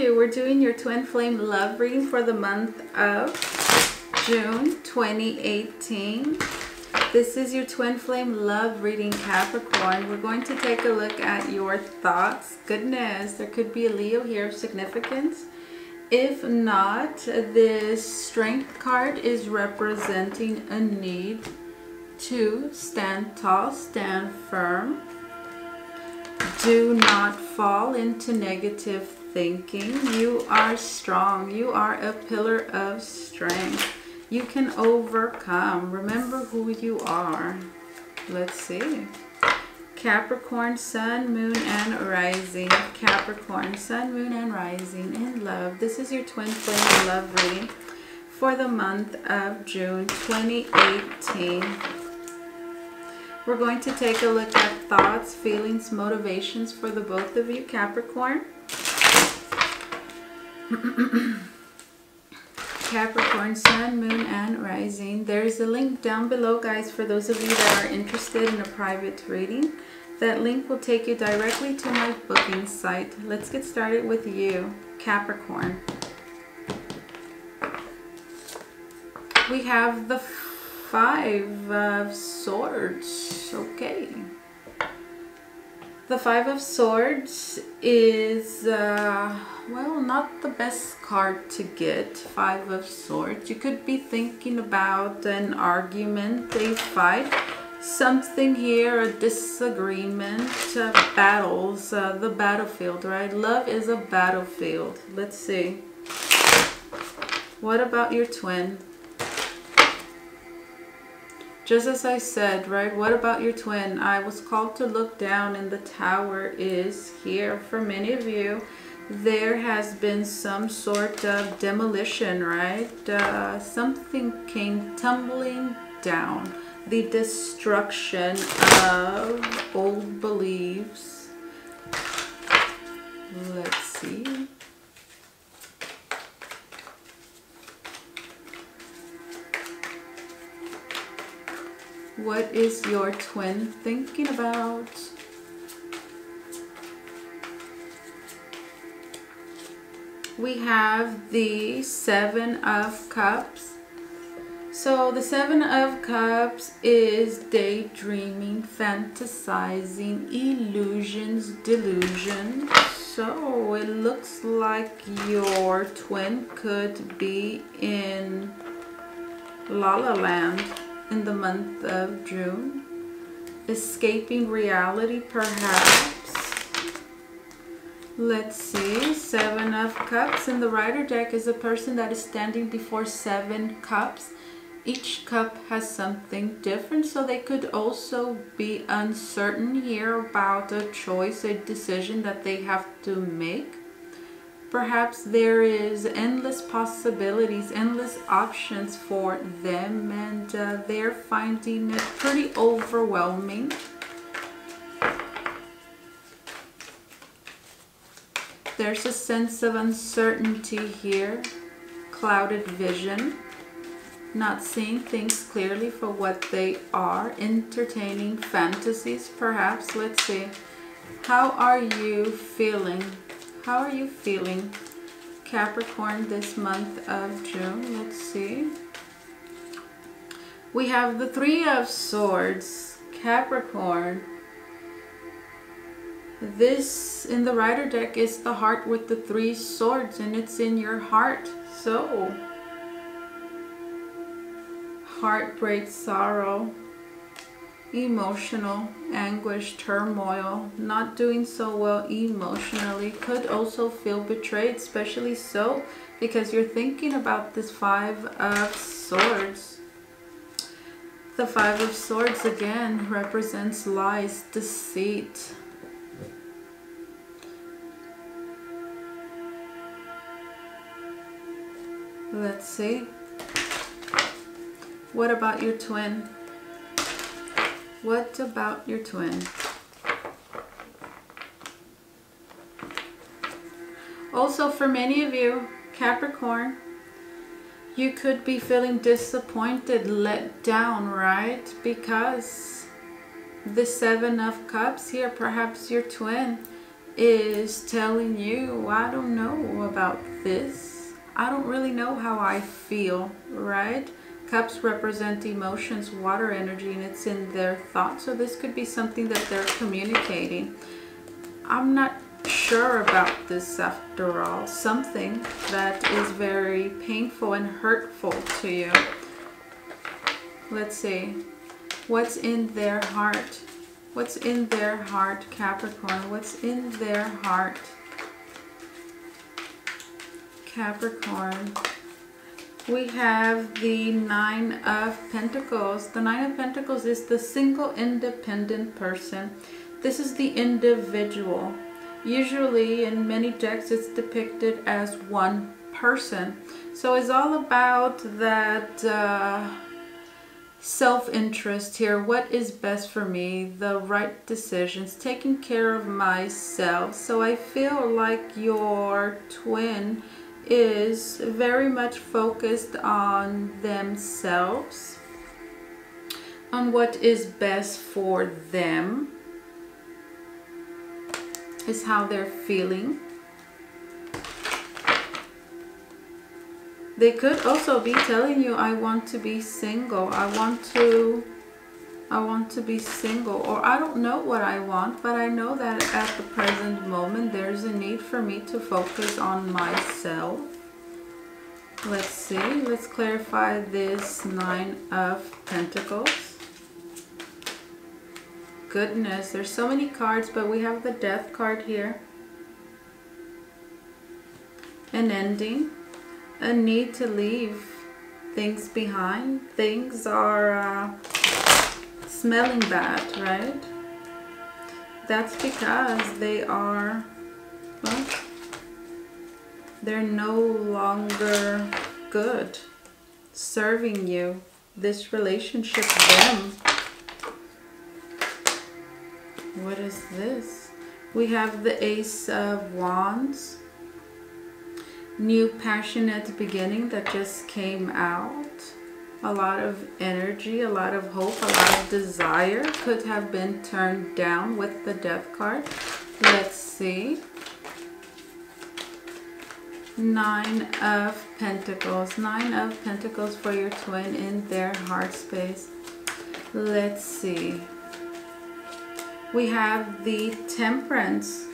you, we're doing your twin flame love reading for the month of June 2018. This is your twin flame love reading, Capricorn. We're going to take a look at your thoughts. Goodness, there could be a Leo here of significance. If not, this strength card is representing a need to stand tall, stand firm. Do not fall into negative thinking. You are strong. You are a pillar of strength. You can overcome. Remember who you are. Let's see. Capricorn, Sun, Moon, and Rising. Capricorn, Sun, Moon, and Rising in love. This is your twin flame love reading for the month of June 2018. We're going to take a look at thoughts, feelings, motivations for the both of you, Capricorn. Capricorn, Sun, Moon, and Rising. There's a link down below, guys, for those of you that are interested in a private reading. That link will take you directly to my booking site. Let's get started with you, Capricorn. We have the Five of Swords. Okay. The Five of Swords is, well, not the best card to get. Five of Swords. You could be thinking about an argument, a fight, something here, a disagreement, battles, the battlefield, right? Love is a battlefield. Let's see. What about your twin? Just as I said, right? What about your twin? I was called to look down, and the tower is here. For many of you, there has been some sort of demolition, right? Something came tumbling down. The destruction of old beliefs. Let's see. What is your twin thinking about? We have the Seven of Cups. So the Seven of Cups is daydreaming, fantasizing, illusions, delusion. So it looks like your twin could be in La La Land in the month of June, escaping reality perhaps. Let's see. Seven of Cups in the Rider deck is a person that is standing before seven cups. Each cup has something different, so they could also be uncertain here about a choice, a decision that they have to make. Perhaps there is endless possibilities, endless options for them, and they're finding it pretty overwhelming. There's a sense of uncertainty here, clouded vision, not seeing things clearly for what they are, entertaining fantasies perhaps. Let's see. How are you feeling? How are you feeling, Capricorn, this month of June? Let's see. We have the Three of Swords, Capricorn. This, in the Rider deck, is the heart with the three swords, and it's in your heart. So, heartbreak, sorrow, emotional anguish, turmoil, not doing so well emotionally, could also feel betrayed, especially so because you're thinking about this Five of Swords. The Five of Swords again represents lies, deceit. Let's see. What about your twin? What about your twin? Also, for many of you, Capricorn, you could be feeling disappointed, let down, right? Because the Seven of Cups here, perhaps your twin is telling you, I don't know about this. I don't really know how I feel, right? Cups represent emotions, water energy, and it's in their thoughts. So this could be something that they're communicating. I'm not sure about this after all. Something that is very painful and hurtful to you. Let's see. What's in their heart? What's in their heart, Capricorn? What's in their heart, Capricorn? We have the Nine of Pentacles. The Nine of Pentacles is the single independent person. This is the individual. Usually in many decks it's depicted as one person. So it's all about that self-interest here. What is best for me? The right decisions, taking care of myself. So I feel like your twin is very much focused on themselves, on what is best for them, is how they're feeling. They could also be telling you, I want to be single. I want to be single, or I don't know what I want, but I know that at the present moment there's a need for me to focus on myself. Let's see. Let's clarify this Nine of Pentacles. Goodness, there's so many cards, but we have the Death card here. An ending, a need to leave things behind. Things are smelling bad, right? That's because they are, well, they're no longer good, serving you, this relationship, them. What is this? We have the Ace of Wands. New passionate beginning that just came out. A lot of energy, a lot of hope, a lot of desire could have been turned down with the Death card. Let's see. Nine of Pentacles. Nine of Pentacles for your twin in their heart space. Let's see. We have the Temperance.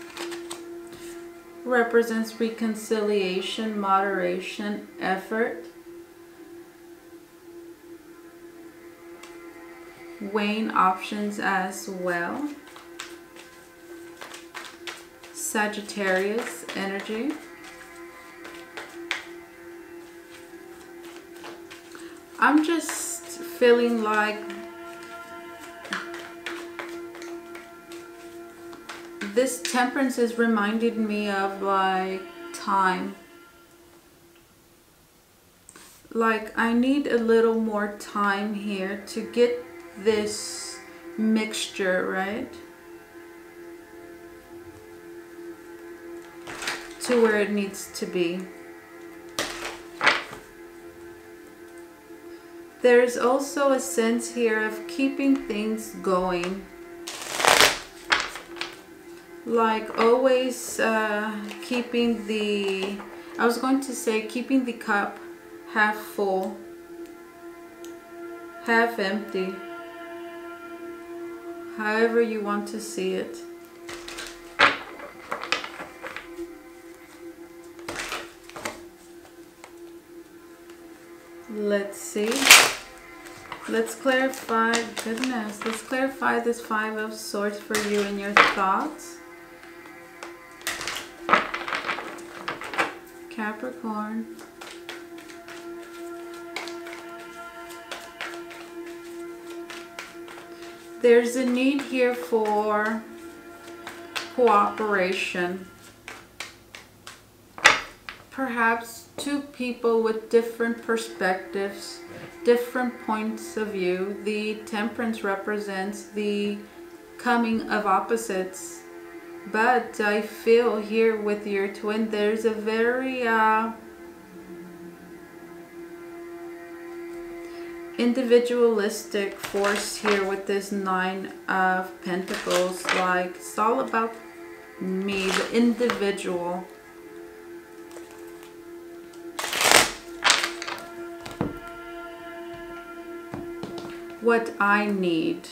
Represents reconciliation, moderation, effort. Weighing options as well. Sagittarius energy. I'm just feeling like this Temperance has reminded me of like time. Like I need a little more time here to get this mixture, right? To where it needs to be. There's also a sense here of keeping things going. Like always keeping the, I was going to say keeping the cup half full, half empty, however you want to see it. Let's see. Let's clarify, goodness, let's clarify this Five of Swords for you and your thoughts. Capricorn. There's a need here for cooperation. Perhaps two people with different perspectives, different points of view. The Temperance represents the coming of opposites. But I feel here with your twin, there's a very individualistic force here with this Nine of Pentacles. Like it's all about me, the individual. What I need.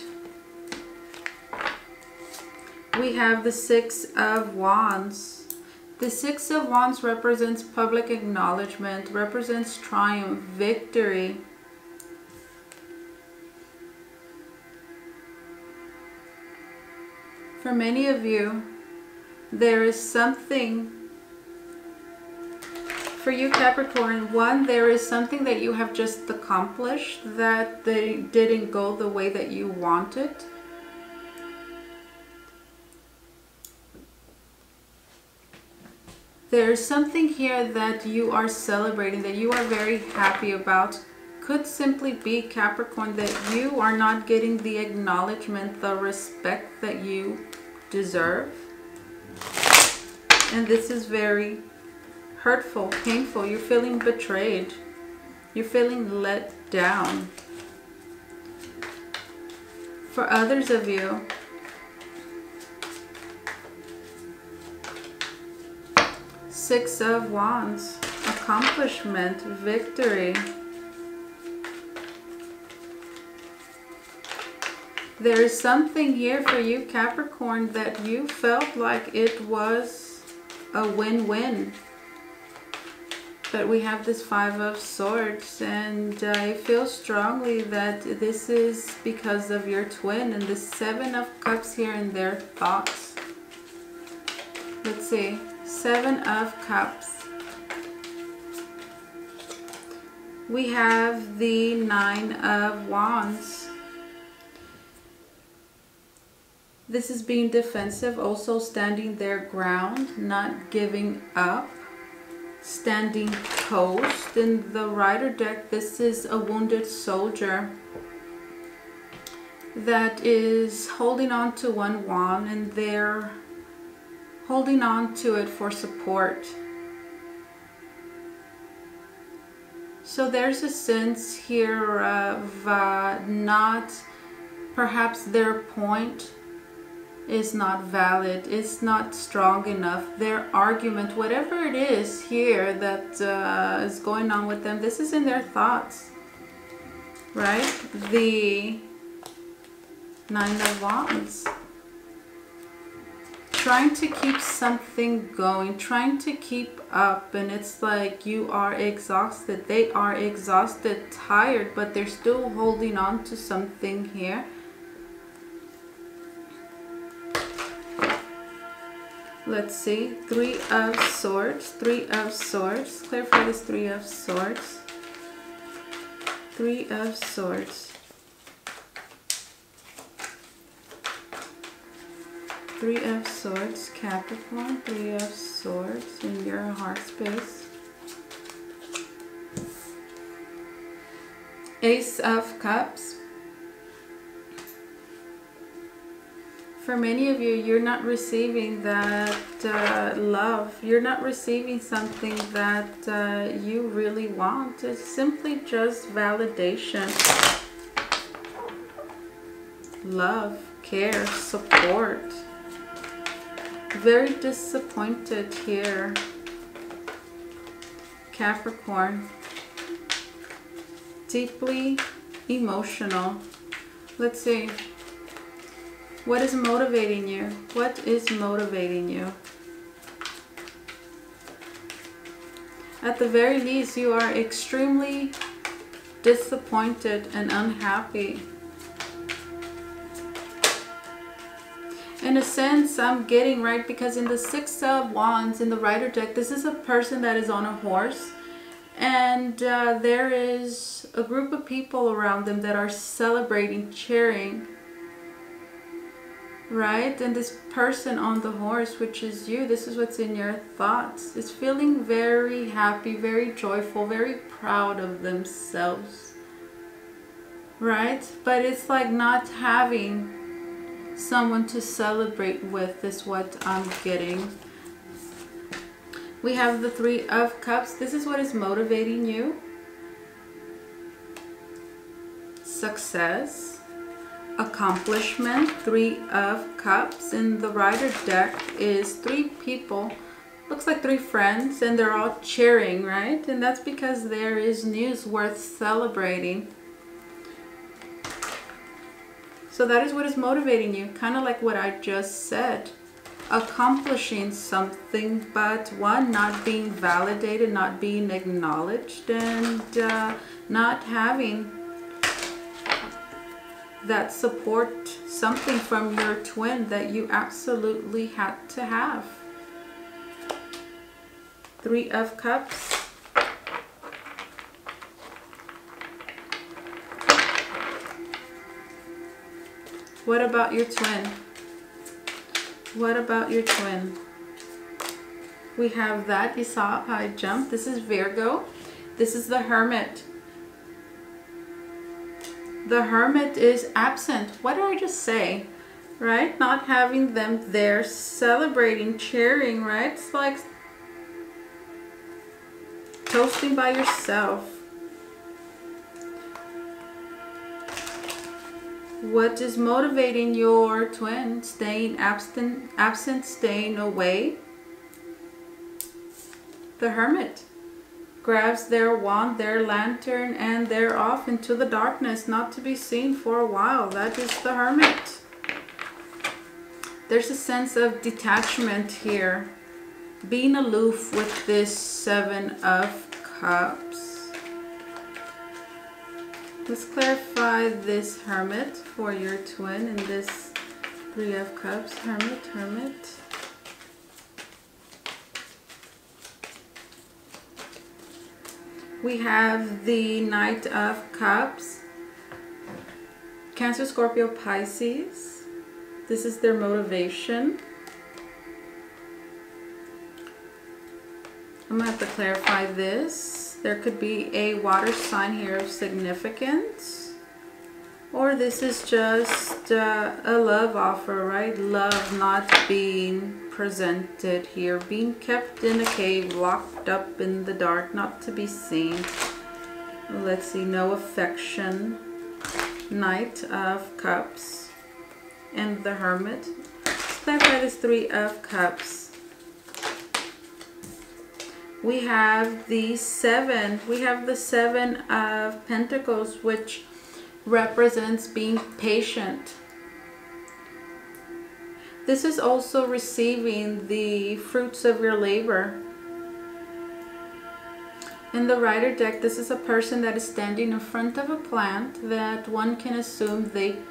We have the Six of Wands. The Six of Wands represents public acknowledgement, represents triumph, victory. For many of you, there is something, for you Capricorn, there is something that you have just accomplished that they didn't go the way that you wanted. There's something here that you are celebrating, that you are very happy about. Could simply be, Capricorn, that you are not getting the acknowledgement, the respect that you deserve. And this is very hurtful, painful. You're feeling betrayed. You're feeling let down. For others of you, Six of Wands, accomplishment, victory. There is something here for you, Capricorn, that you felt like it was a win-win. But we have this Five of Swords, and I feel strongly that this is because of your twin and the Seven of Cups here in their thoughts. Let's see. Seven of Cups. We have the Nine of Wands. This is being defensive, also standing their ground, not giving up, standing post. In the Rider deck, this is a wounded soldier that is holding on to one wand, and they're holding on to it for support. So there's a sense here of not, perhaps their point is not valid, it's not strong enough, their argument, whatever it is here that is going on with them, this is in their thoughts, right? The Nine of Wands. Trying to keep something going, trying to keep up, and it's like you are exhausted, they are exhausted, tired, but they're still holding on to something here. Let's see, Three of Swords, Three of Swords, clarify this Three of Swords, Three of Swords. Three of Swords, Capricorn, Three of Swords in your heart space. Ace of Cups. For many of you, you're not receiving that love. You're not receiving something that you really want. It's simply just validation, love, care, support. Very disappointed here, Capricorn. Deeply emotional. Let's see. What is motivating you? What is motivating you? At the very least, you are extremely disappointed and unhappy. In a sense, I'm getting, right, because in the Six of Wands in the Rider deck, this is a person that is on a horse, and there is a group of people around them that are celebrating, cheering, right? And this person on the horse, which is you, this is what's in your thoughts, is feeling very happy, very joyful, very proud of themselves, right? But it's like not having someone to celebrate with is what I'm getting. We have the Three of Cups. This is what is motivating you. Success. Accomplishment, Three of Cups. In the Rider deck is three people, looks like three friends, and they're all cheering, right? And that's because there is news worth celebrating. So that is what is motivating you, kind of like what I just said. Accomplishing something, but one, not being validated, not being acknowledged, and not having that support, something from your twin that you absolutely had to have. Three of Cups. What about your twin? What about your twin? We have that Aesop, high jump. This is Virgo. This is the Hermit. The Hermit is absent. What did I just say? Right? Not having them there, celebrating, cheering, right? It's like toasting by yourself. What is motivating your twin? Staying absent, staying away. The Hermit grabs their wand, their lantern, and they're off into the darkness, not to be seen for a while. That is the Hermit. There's a sense of detachment here. Being aloof with this Seven of Cups. Let's clarify this Hermit for your twin in this Three of Cups. Hermit, Hermit. We have the Knight of Cups. Cancer, Scorpio, Pisces. This is their motivation. I'm going to have to clarify this. There could be a water sign here of significance, or this is just a love offer, right? Love not being presented here, being kept in a cave, locked up in the dark, not to be seen. Let's see, no affection, Knight of Cups, and the Hermit. That is Three of Cups. We have the Seven. We have the Seven of Pentacles, which represents being patient. This is also receiving the fruits of your labor. In the Rider deck, this is a person that is standing in front of a plant that one can assume they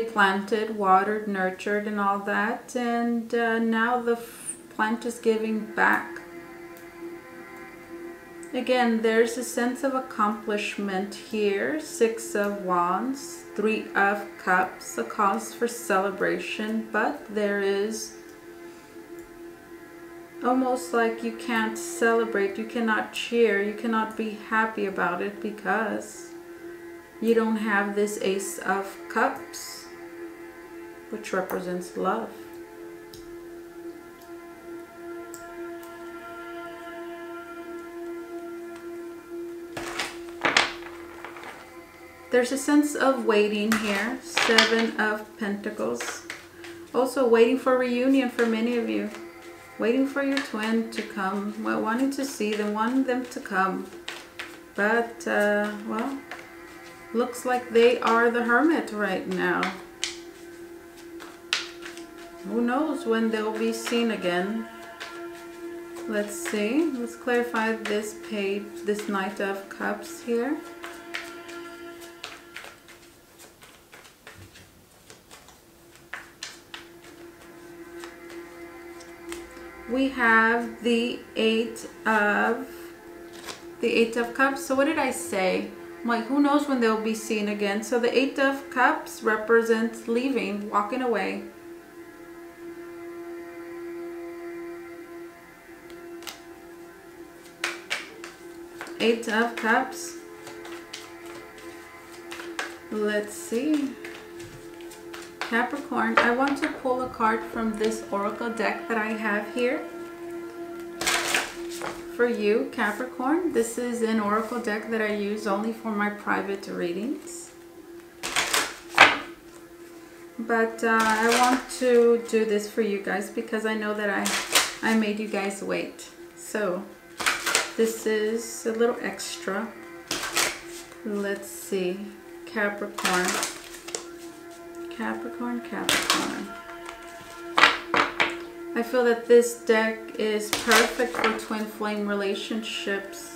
planted, watered, nurtured, and all that. And now the plant is giving back. Again, there's a sense of accomplishment here. Six of Wands, Three of Cups, a cause for celebration, but there is almost like you can't celebrate, you cannot cheer, you cannot be happy about it because you don't have this Ace of Cups, which represents love. There's a sense of waiting here. Seven of Pentacles. Also waiting for reunion for many of you. Waiting for your twin to come. Well, wanting to see them, wanting them to come. But, well, looks like they are the Hermit right now. Who knows when they'll be seen again. Let's see. Let's clarify this page, this Knight of Cups here. We have the Eight of Cups. So what did I say? I'm like, who knows when they'll be seen again? So the Eight of Cups represents leaving, walking away. Eight of Cups. Let's see. Capricorn, I want to pull a card from this Oracle deck that I have here for you, Capricorn. This is an Oracle deck that I use only for my private readings. but I want to do this for you guys because I know that I made you guys wait. So this is a little extra. Let's see, Capricorn, Capricorn, Capricorn. I feel that this deck is perfect for twin flame relationships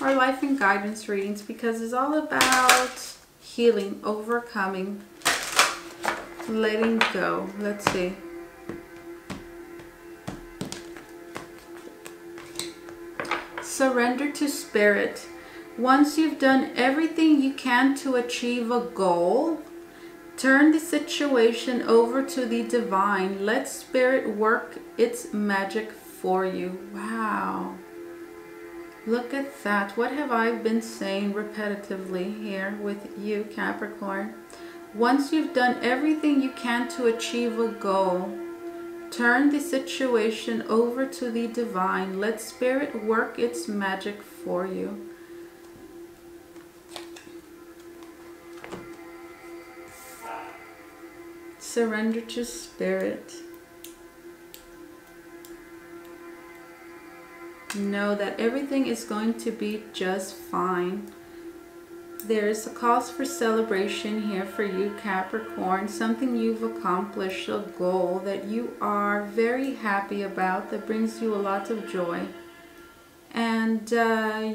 or life and guidance readings because it's all about healing, overcoming, letting go. Let's see. Surrender to spirit. Once you've done everything you can to achieve a goal, turn the situation over to the divine. Let spirit work its magic for you. Wow. Look at that. What have I been saying repetitively here with you, Capricorn? Once you've done everything you can to achieve a goal, turn the situation over to the divine. Let spirit work its magic for you. Surrender to spirit. Know that everything is going to be just fine. There's a cause for celebration here for you, Capricorn. Something you've accomplished, a goal that you are very happy about, that brings you a lot of joy. And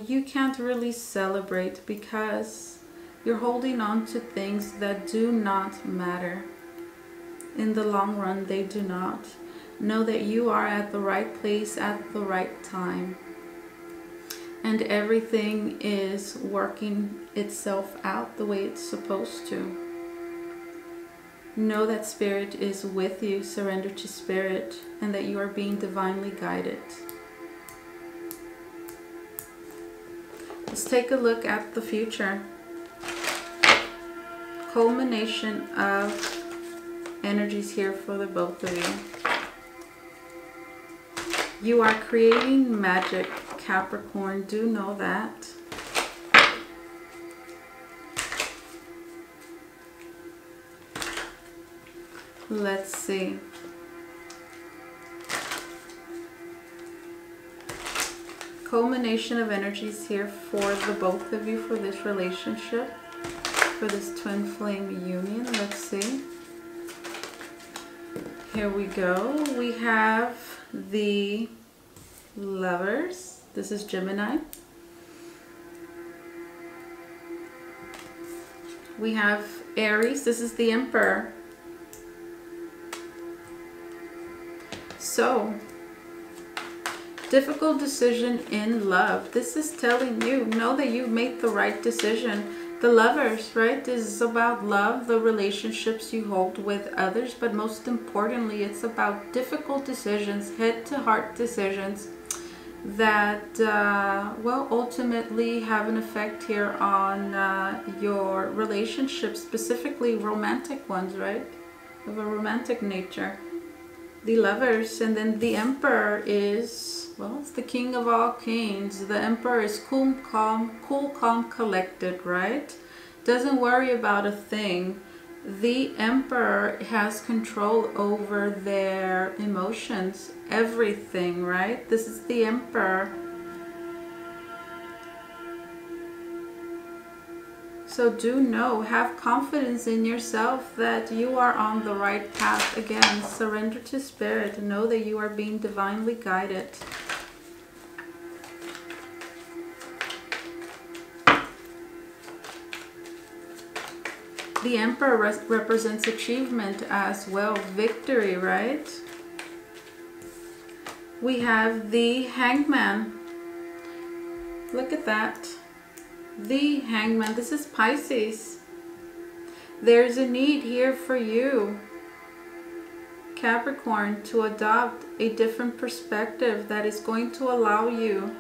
you can't really celebrate because you're holding on to things that do not matter. In the long run, they do not. Know that you are at the right place at the right time, and everything is working itself out the way it's supposed to. Know that spirit is with you. Surrender to spirit, and that you are being divinely guided. Let's take a look at the future. Culmination of energies here for the both of you. You are creating magic, Capricorn. Do know that. Let's see. Culmination of energies here for the both of you for this relationship, for this twin flame union. Let's see. Here we go. We have the lovers. This is Gemini. We have Aries. This is the Emperor. So, difficult decision in love. This is telling you, know that you made the right decision. The lovers, right? This is about love, the relationships you hold with others, but most importantly, it's about difficult decisions, head-to-heart decisions that, well, ultimately have an effect here on your relationships, specifically romantic ones, right? Of a romantic nature. The lovers, and then the Emperor is, well, it's the king of all kings. The Emperor is cool, calm, collected, right? Doesn't worry about a thing. The Emperor has control over their emotions, everything, right? This is the Emperor. So do know, have confidence in yourself that you are on the right path. Again, surrender to spirit. Know that you are being divinely guided. The Emperor represents achievement as well, victory, right? We have the Hangman. Look at that. The Hangman. This is Pisces. There's a need here for you, Capricorn, to adopt a different perspective that is going to allow you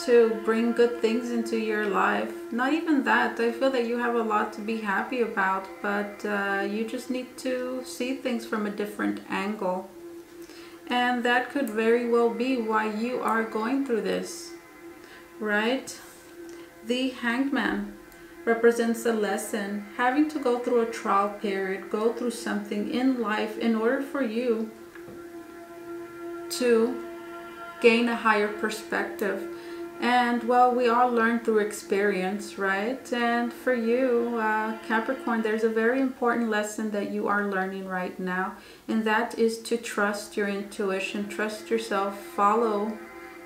to bring good things into your life. Not even that. I feel that you have a lot to be happy about, but you just need to see things from a different angle. And that could very well be why you are going through this, right? The Hangman. represents a lesson, having to go through a trial period, go through something in life in order for you to gain a higher perspective. And well, we all learn through experience, right? And for you, Capricorn, there's a very important lesson that you are learning right now, and that is to trust your intuition, trust yourself, follow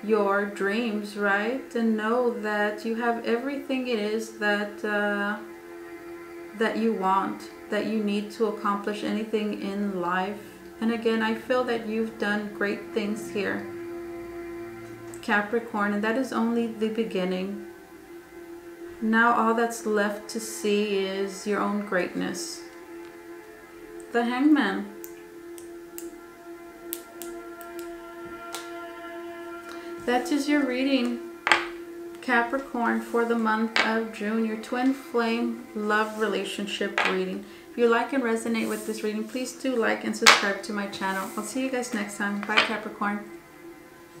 your dreams, right? And know that you have everything it is that that you want, that you need to accomplish anything in life. And again, I feel that you've done great things here, Capricorn, and that is only the beginning. Now all that's left to see is your own greatness. The Hangman. That is your reading, Capricorn, for the month of June, your twin flame love relationship reading. If you like and resonate with this reading, please do like and subscribe to my channel. I'll see you guys next time. Bye, Capricorn.